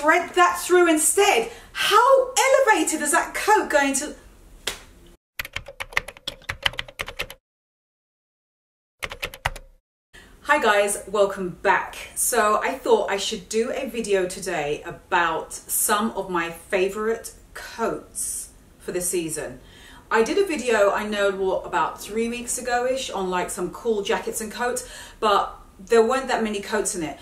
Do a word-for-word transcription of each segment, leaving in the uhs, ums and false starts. thread that through instead. How elevated is that coat going to... Hi guys, welcome back. So I thought I should do a video today about some of my favorite coats for the season. I did a video, I know, what, about three weeks ago-ish on like some cool jackets and coats, but there weren't that many coats in it.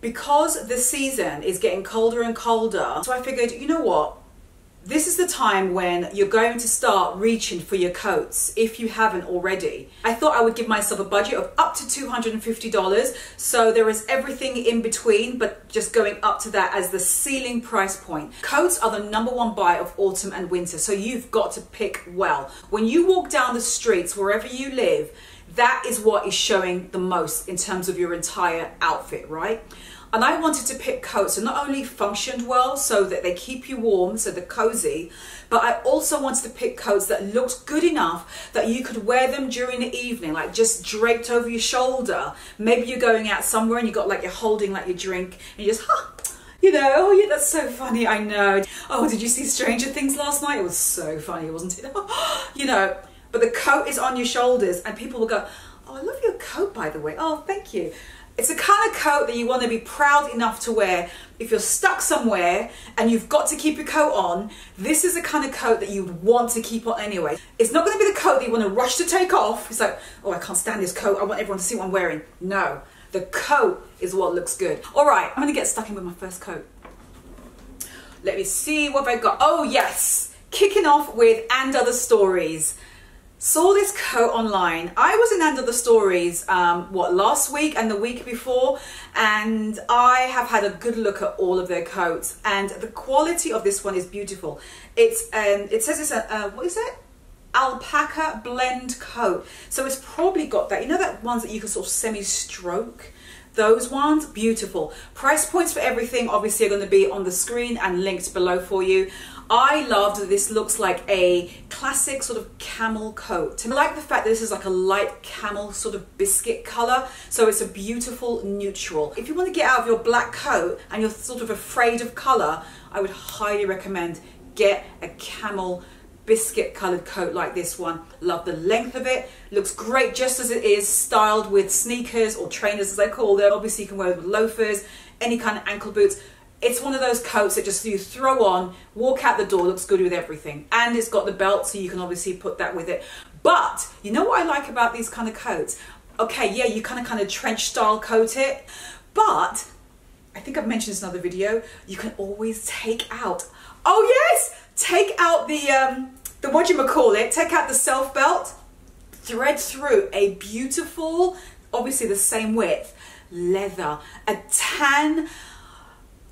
Because the season is getting colder and colder, so I figured, you know what, this is the time when you're going to start reaching for your coats if you haven't already. I thought I would give myself a budget of up to two hundred and fifty dollars, so there is everything in between, but just going up to that as the ceiling price point. Coats are the number one buy of autumn and winter, so you've got to pick well. When you walk down the streets, wherever you live, that is what is showing the most in terms of your entire outfit, right? And I wanted to pick coats that not only functioned well so that they keep you warm, so they're cozy, but I also wanted to pick coats that looked good enough that you could wear them during the evening, like just draped over your shoulder. Maybe you're going out somewhere and you got like, you're holding like your drink and you just, huh, you know, oh yeah, that's so funny, I know. Oh, did you see Stranger Things last night? It was so funny, wasn't it? You know, but the coat is on your shoulders and people will go, oh, I love your coat, by the way. Oh, thank you. It's the kind of coat that you want to be proud enough to wear. If you're stuck somewhere and you've got to keep your coat on, this is the kind of coat that you want to keep on anyway. It's not going to be the coat that you want to rush to take off. It's like, oh, I can't stand this coat. I want everyone to see what I'm wearing. No, the coat is what looks good. All right, I'm going to get stuck in with my first coat. Let me see what I got. Oh, yes. Kicking off with &Other Stories. Saw this coat online. I was in &Other Stories, um, what, last week and the week before, and I have had a good look at all of their coats, and the quality of this one is beautiful. It's, um, it says it's a, uh, what is it? Alpaca blend coat. So it's probably got that, you know that ones that you can sort of semi-stroke? Those ones, beautiful. Price points for everything obviously are going to be on the screen and linked below for you. I loved that this looks like a classic sort of camel coat. I like the fact that this is like a light camel sort of biscuit color, so it's a beautiful neutral. If you want to get out of your black coat and you're sort of afraid of color, I would highly recommend get a camel biscuit colored coat like this one. Love the length of it. Looks great just as it is, styled with sneakers or trainers as they call them. Obviously you can wear it with loafers, any kind of ankle boots. It's one of those coats that just you throw on, walk out the door, looks good with everything. And it's got the belt, so you can obviously put that with it. But you know what I like about these kind of coats? Okay, yeah, you kind of kind of trench style coat it, but I think I've mentioned this in another video, you can always take out, oh yes, take out the, um, the whatchamacallit, take out the self belt, thread through a beautiful, obviously the same width, leather, a tan,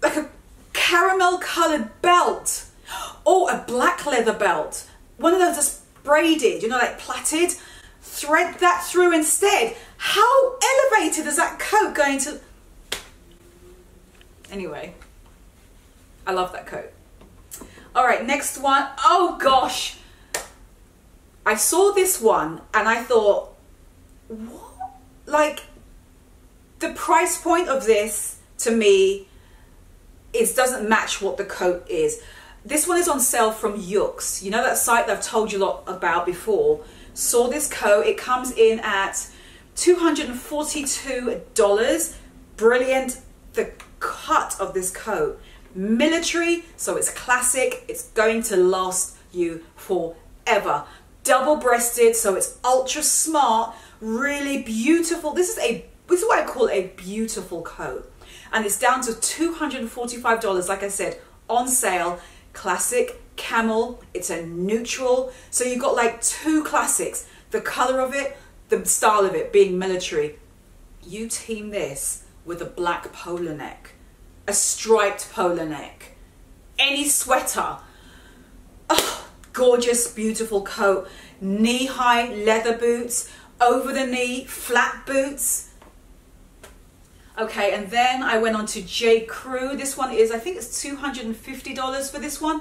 like a caramel coloured belt, or a black leather belt. One of those that's braided, you know, like plaited. Thread that through instead. How elevated is that coat going to... Anyway, I love that coat. All right, next one. Oh gosh. I saw this one and I thought, what? Like, the price point of this, to me, it doesn't match what the coat is. This one is on sale from Yoox. You know that site that I've told you a lot about before? Saw this coat. It comes in at two hundred and forty-two dollars. Brilliant. The cut of this coat. Military, so it's classic. It's going to last you forever. Double-breasted, so it's ultra smart. Really beautiful. This is a, this is what I call a beautiful coat. And it's down to two hundred and forty-five dollars, like I said, on sale. Classic camel, it's a neutral. So you've got like two classics, the color of it, the style of it being military. You team this with a black polo neck, a striped polo neck, any sweater. Oh, gorgeous, beautiful coat. Knee-high leather boots, over the knee, flat boots. Okay, and then I went on to J. Crew. This one is, I think it's two hundred and fifty dollars for this one.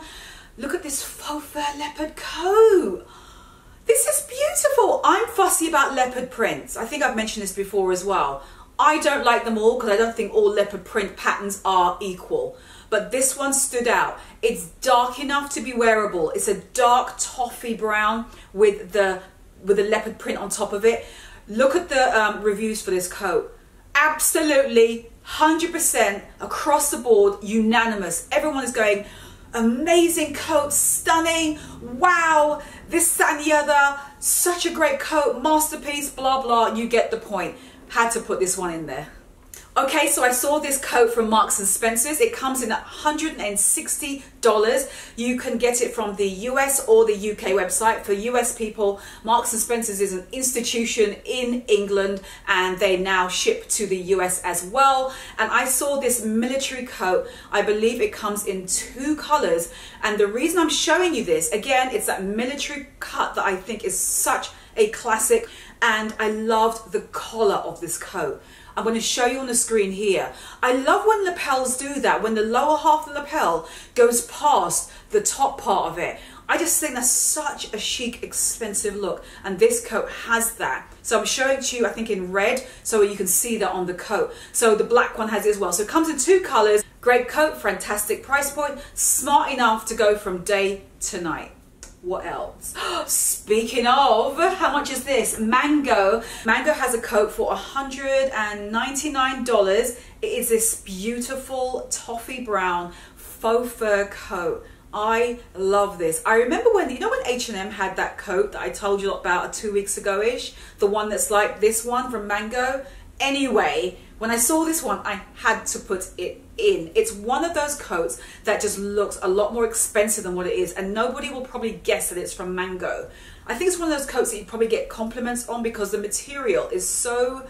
Look at this faux fur leopard coat. This is beautiful. I'm fussy about leopard prints. I think I've mentioned this before as well. I don't like them all because I don't think all leopard print patterns are equal. but this one stood out. It's dark enough to be wearable. It's a dark toffee brown with the with a leopard print on top of it. Look at the um, reviews for this coat. Absolutely, one hundred percent across the board, unanimous. Everyone is going, amazing coat, stunning, wow, this, that and the other, such a great coat, masterpiece, blah, blah, you get the point. Had to put this one in there. Okay, so I saw this coat from Marks and Spencer's. It comes in at one hundred and sixty dollars. You can get it from the U S or the U K website. For U S people, Marks and Spencer's is an institution in England, and they now ship to the U S as well. And I saw this military coat. I believe it comes in two colors. And the reason I'm showing you this, again, it's that military cut that I think is such a classic. And I loved the collar of this coat. I'm going to show you on the screen here. I love when lapels do that, when the lower half of the lapel goes past the top part of it. I just think that's such a chic, expensive look, and this coat has that. So I'm showing it to you, I think, in red, so you can see that on the coat. So the black one has it as well. So it comes in two colors. Great coat, fantastic price point, smart enough to go from day to night. What else? Speaking of, how much is this? Mango. Mango has a coat for one hundred and ninety-nine dollars. It is this beautiful toffee brown faux fur coat. I love this. I remember when, you know when H and M had that coat that I told you about two weeks ago-ish? The one that's like this one from Mango? Anyway, when I saw this one, I had to put it in. It's one of those coats that just looks a lot more expensive than what it is, and nobody will probably guess that it's from Mango. I think it's one of those coats that you probably get compliments on because the material is so,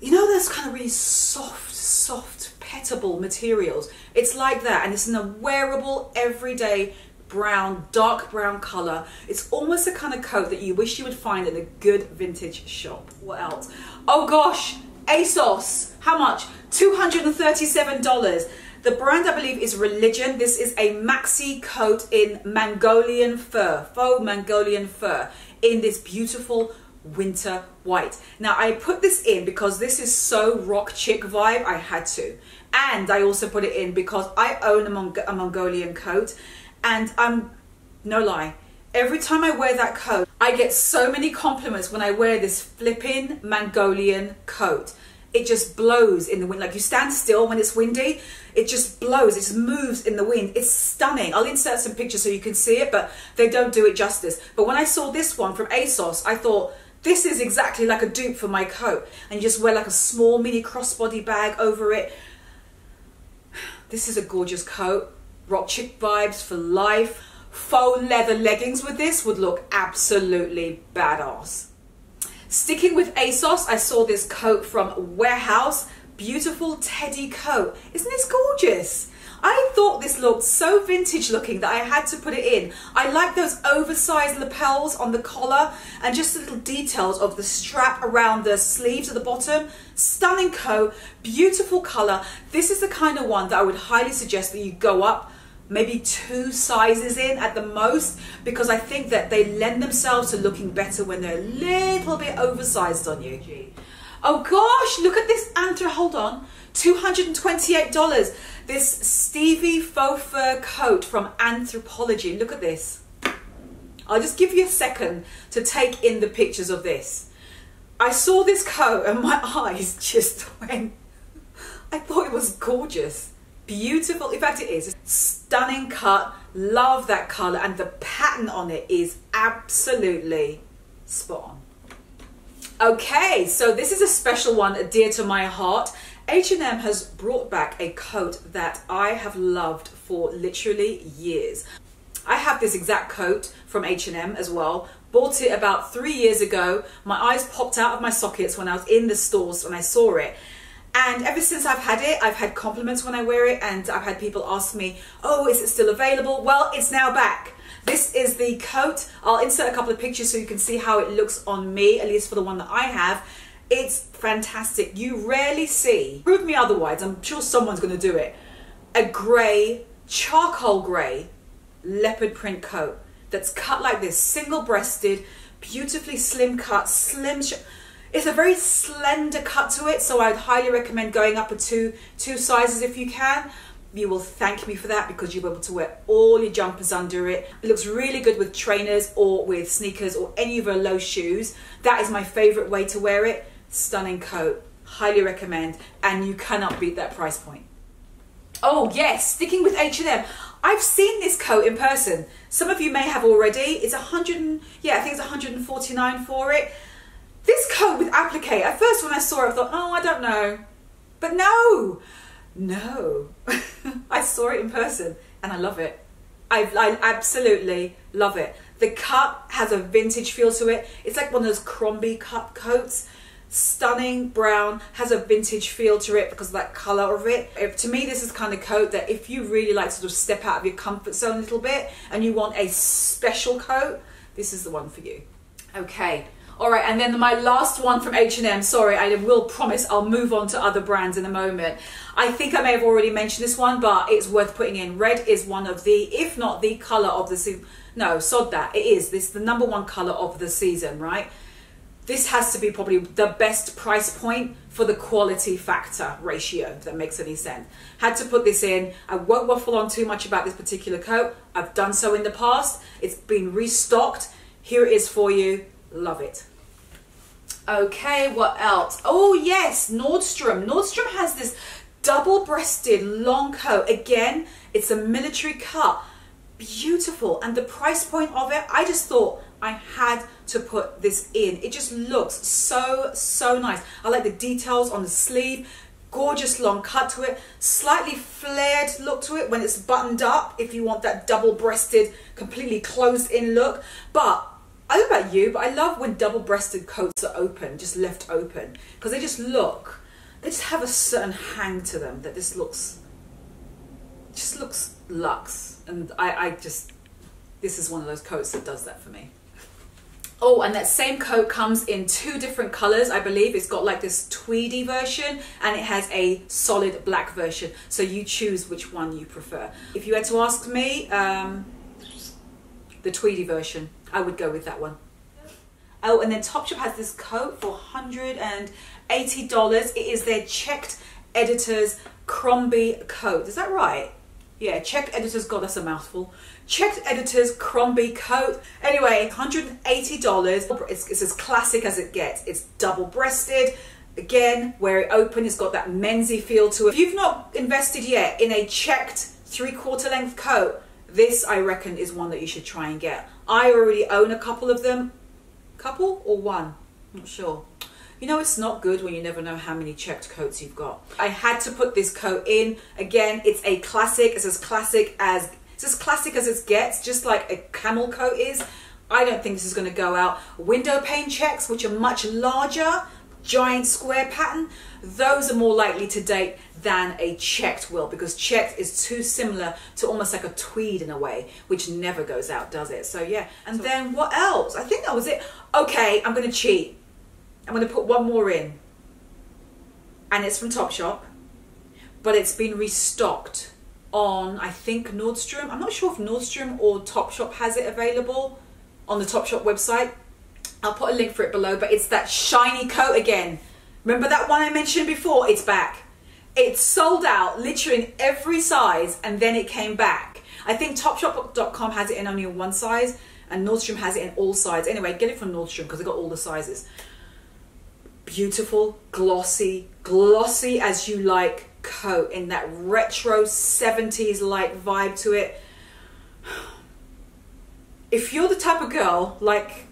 you know, those kind of really soft, soft, pettable materials. It's like that, and it's in a wearable, everyday brown, dark brown color. It's almost the kind of coat that you wish you would find in a good vintage shop. What else? Oh gosh, ASOS. How much? two hundred and thirty-seven dollars. The brand, I believe, is Religion. This is a maxi coat in Mongolian fur, faux Mongolian fur, in this beautiful winter white. Now, I put this in because this is so rock chick vibe, I had to. And I also put it in because I own a, Mong a Mongolian coat, and I'm, no lie, every time I wear that coat, I get so many compliments when I wear this flipping Mongolian coat. It just blows in the wind. Like, you stand still when it's windy, it just blows, it just moves in the wind. It's stunning. I'll insert some pictures so you can see it, but they don't do it justice. But when I saw this one from ASOS, I thought, this is exactly like a dupe for my coat. And you just wear like a small mini crossbody bag over it. This is a gorgeous coat. Rock chick vibes for life. Faux leather leggings with this would look absolutely badass. Sticking with ASOS, I saw this coat from Warehouse. Beautiful teddy coat. Isn't this gorgeous? I thought this looked so vintage looking that I had to put it in. I like those oversized lapels on the collar and just the little details of the strap around the sleeves at the bottom. Stunning coat, beautiful color. This is the kind of one that I would highly suggest that you go up maybe two sizes in at the most, because I think that they lend themselves to looking better when they're a little bit oversized on you. Oh gosh, look at this Anthro, hold on, two hundred and twenty-eight dollars. This Stevie faux fur coat from Anthropologie, look at this. I'll just give you a second to take in the pictures of this. I saw this coat and my eyes just went, I thought it was gorgeous. Beautiful, in fact it is. Stunning cut, love that color, and the pattern on it is absolutely spot on. Okay, so this is a special one, dear to my heart. H and M has brought back a coat that I have loved for literally years. I have this exact coat from H and M as well. Bought it about three years ago. My eyes popped out of my sockets when I was in the stores when I saw it. And ever since I've had it, I've had compliments when I wear it, and I've had people ask me, oh, is it still available? Well, it's now back. This is the coat. I'll insert a couple of pictures so you can see how it looks on me, at least for the one that I have. It's fantastic. You rarely see, prove me otherwise, I'm sure someone's going to do it, a grey, charcoal grey, leopard print coat that's cut like this, single-breasted, beautifully slim cut, slim... It's a very slender cut to it, so I'd highly recommend going up a two, two sizes if you can. you will thank me for that, because you'll be able to wear all your jumpers under it. It looks really good with trainers or with sneakers or any of her low shoes. That is my favorite way to wear it. Stunning coat, highly recommend, and you cannot beat that price point. Oh yes, sticking with H and M, I've seen this coat in person. Some of you may have already. It's a hundred, yeah, I think it's one hundred forty-nine for it. This coat with applique, at first when I saw it, I thought, oh, I don't know. But no, no. I saw it in person and I love it. I, I absolutely love it. The cut has a vintage feel to it. It's like one of those Crombie cut coats. Stunning brown, has a vintage feel to it because of that color of it. If, to me, this is the kind of coat that if you really like sort of step out of your comfort zone a little bit and you want a special coat, this is the one for you. Okay, all right, and then my last one from H and M, sorry, I will promise I'll move on to other brands in a moment. I think I may have already mentioned this one, but it's worth putting in. Red is one of the, if not the color of the season. No, sod that, it is. This is the number one color of the season, right? This has to be probably the best price point for the quality factor ratio, if that makes any sense. Had to put this in. I won't waffle on too much about this particular coat. I've done so in the past. It's been restocked. Here it is for you. Love it. Okay, what else? Oh yes, Nordstrom. Nordstrom has this double-breasted long coat. Again, it's a military cut. Beautiful. And the price point of it, I just thought I had to put this in. It just looks so, so nice. I like the details on the sleeve, gorgeous long cut to it, slightly flared look to it when it's buttoned up, if you want that double-breasted, completely closed-in look. But I don't know about you, but I love when double-breasted coats are open, just left open, because they just look, they just have a certain hang to them that this looks, just looks luxe. And I, I just, this is one of those coats that does that for me. Oh, and that same coat comes in two different colors, I believe. It's got like this tweedy version and it has a solid black version. So you choose which one you prefer. If you had to ask me, um, the tweedy version, I would go with that one. Oh, and then Topshop has this coat for one hundred eighty dollars. It is their Checked Editor's Crombie coat. Is that right? Yeah, Checked Editor's, God, that's a mouthful. Checked Editor's Crombie coat. Anyway, one hundred eighty dollars. It's, it's as classic as it gets. It's double-breasted. Again, wear it open. It's got that mensy feel to it. If you've not invested yet in a checked three-quarter length coat, this, I reckon, is one that you should try and get. I already own a couple of them. Couple or one? I'm not sure. You know, it's not good when you never know how many checked coats you've got. I had to put this coat in. Again, it's a classic. It's as classic as it's as classic as it gets, just like a camel coat is. I don't think this is going to go out. Window pane checks, which are much larger, giant square pattern, those are more likely to date than a checked will, because checked is too similar to almost like a tweed in a way, which never goes out, does it? So yeah. And then what else? I think that was it. Okay, I'm going to cheat. I'm going to put one more in, and it's from Topshop, but it's been restocked on, I think, Nordstrom. I'm not sure if Nordstrom or Topshop has it available on the Topshop website. I'll put a link for it below, but it's that shiny coat again. Remember that one I mentioned before? It's back. It sold out literally in every size, and then it came back. I think Topshop dot com has it in only one size, and Nordstrom has it in all sizes. Anyway, get it from Nordstrom because they've got all the sizes. Beautiful, glossy, glossy as you like coat in that retro seventies like vibe to it. If you're the type of girl like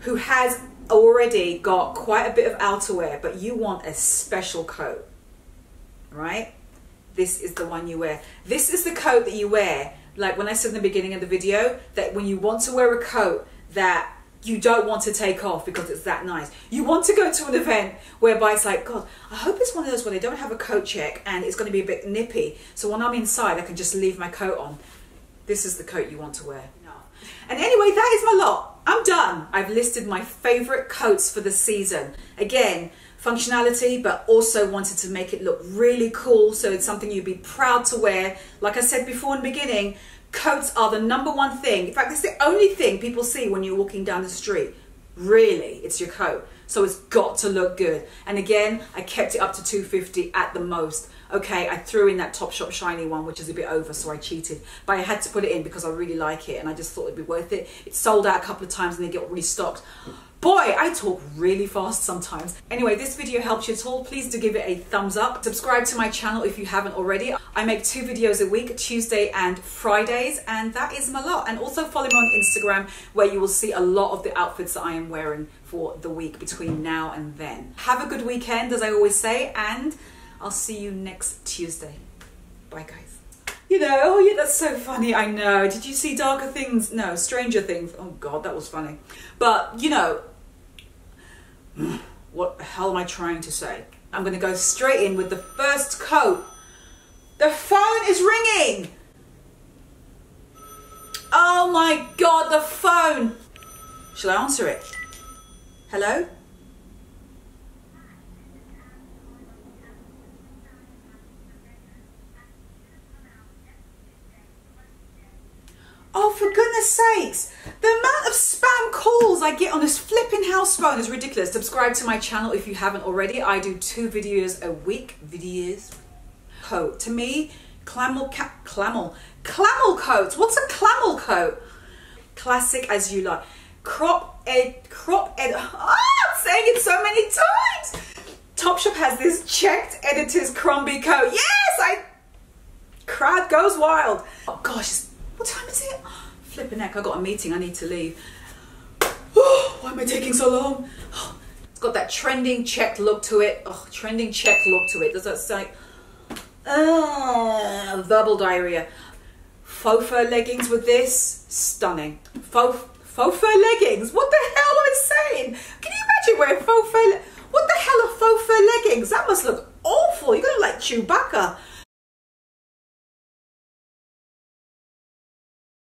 who has already got quite a bit of outerwear, but you want a special coat, right? This is the one you wear. This is the coat that you wear. Like when I said in the beginning of the video, that when you want to wear a coat that you don't want to take off because it's that nice. You want to go to an event whereby it's like, God, I hope it's one of those where they don't have a coat check and it's going to be a bit nippy. So when I'm inside, I can just leave my coat on. This is the coat you want to wear. No. And anyway, that is my lot. I'm done. I've listed my favorite coats for the season. Again, functionality, but also wanted to make it look really cool. So it's something you'd be proud to wear. Like I said before in the beginning, coats are the number one thing. In fact, it's the only thing people see when you're walking down the street. Really, it's your coat. So it's got to look good. And again, I kept it up to two fifty at the most. Okay, I threw in that Topshop shiny one, which is a bit over, so I cheated. But I had to put it in because I really like it and I just thought it'd be worth it. It sold out a couple of times and they get restocked. Boy, I talk really fast sometimes. Anyway, this video helps you at all, please do give it a thumbs up. Subscribe to my channel if you haven't already. I make two videos a week, Tuesday and Fridays, and that is my lot. And also follow me on Instagram, where you will see a lot of the outfits that I am wearing for the week between now and then. Have a good weekend, as I always say, and I'll see you next Tuesday. Bye, guys. You know, oh yeah, that's so funny, I know. Did you see Darker Things? No, Stranger Things. Oh God, that was funny. But, you know, what the hell am I trying to say? I'm gonna go straight in with the first coat. The phone is ringing! Oh my God, the phone! Shall I answer it? Hello? Oh, for goodness sakes, the amount of spam calls I get on this flipping house phone is ridiculous. Subscribe to my channel if you haven't already. I do two videos a week. Videos. Coat. To me, camel, ca camel, camel coats. What's a camel coat? Classic as you like. Crop ed, crop ed. Oh, I'm saying it so many times. Topshop has this checked editor's Crombie coat. Yes, I, crowd goes wild. Oh gosh, it's what time is it? Flippin' heck, I got a meeting, I need to leave. Oh, why am I taking so long? Oh, it's got that trending check look to it. Oh, trending check look to it. Does that sound like, oh, verbal diarrhea. Faux fur leggings with this, stunning. Faux, faux fur leggings, what the hell am I saying? Can you imagine wearing faux fur, what the hell are faux fur leggings? That must look awful, you gotta look like Chewbacca.